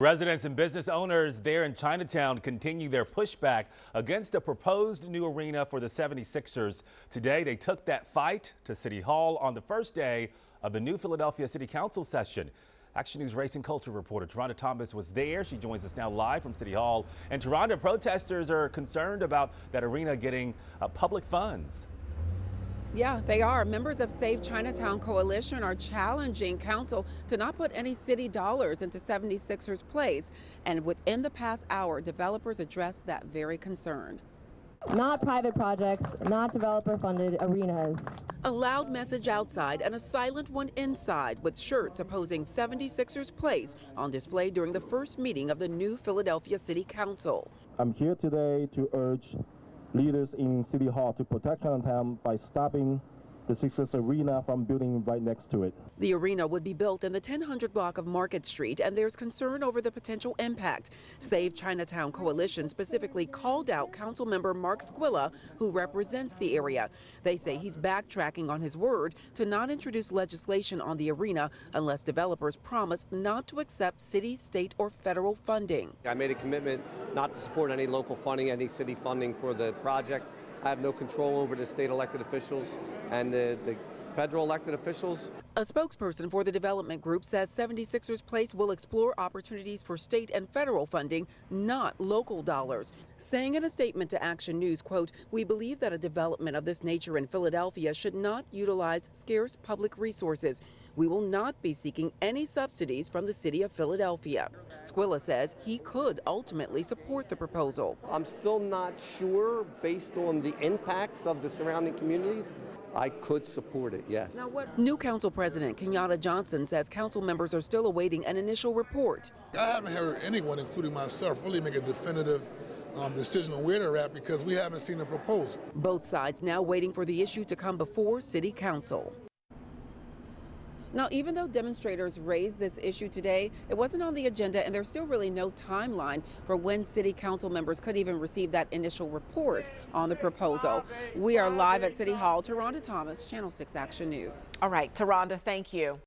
Residents and business owners there in Chinatown continue their pushback against a proposed new arena for the 76ers. Today, they took that fight to City Hall on the first day of the new Philadelphia City Council session. Action News Race and Culture reporter Taronda Thomas was there. She joins us now live from City Hall. And Taronda, protesters are concerned about that arena getting public funds. Yeah, they are. Members of Save Chinatown Coalition are challenging council to not put any city dollars into 76ers Place. And within the past hour, developers addressed that very concern. Not private projects, not developer-funded arenas. A loud message outside and a silent one inside, with shirts opposing 76ers Place on display during the first meeting of the new Philadelphia City Council. I'm here today to urge leaders in City Hall to protect Chinatown by stopping the Sixers Arena from building right next to it. The arena would be built in the 1000 block of Market Street, and there's concern over the potential impact. Save Chinatown Coalition specifically called out Councilmember Mark Squilla, who represents the area. They say he's backtracking on his word to not introduce legislation on the arena unless developers promise not to accept city, state, or federal funding. I made a commitment not to support any local funding, any city funding for the project. I have no control over the state elected officials and the federal elected officials. A spokesperson for the development group says 76ers Place will explore opportunities for state and federal funding, not local dollars, saying in a statement to Action News, quote, "We believe that a development of this nature in Philadelphia should not utilize scarce public resources. We will not be seeking any subsidies from the city of Philadelphia." Squilla says he could ultimately support the proposal. I'm still not sure, based on the impacts of the surrounding communities, I could support it, yes. Now what? New Council President Kenyatta Johnson says council members are still awaiting an initial report. I haven't heard anyone, including myself, really make a definitive decision on where they're at, because we haven't seen a proposal. Both sides now waiting for the issue to come before City Council. Now, even though demonstrators raised this issue today, it wasn't on the agenda, and there's still really no timeline for when city council members could even receive that initial report on the proposal. We are live at City Hall. Taronda Thomas, Channel 6 Action News. All right, Taronda, thank you.